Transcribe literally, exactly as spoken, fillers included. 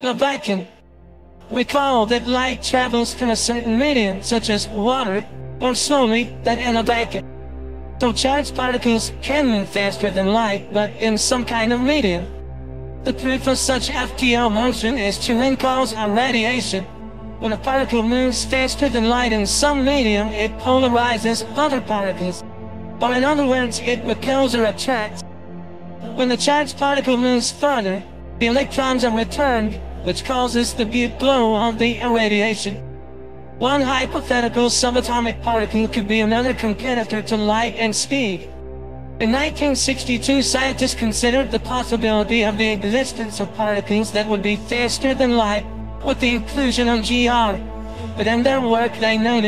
The Viking. Recall that light travels in a certain medium, such as water, more slowly than in a vacuum. So charged particles can move faster than light, but in some kind of medium. The proof of such F T L motion is to impulse or radiation. When a particle moves faster than light in some medium, it polarizes other particles, or in other words, it repels or attracts. When the charged particle moves further, the electrons are returned, which causes the big blow of the irradiation. One hypothetical subatomic particle could be another competitor to light and speed. In nineteen sixty-two, scientists considered the possibility of the existence of particles that would be faster than light, with the inclusion of G R, but in their work they noted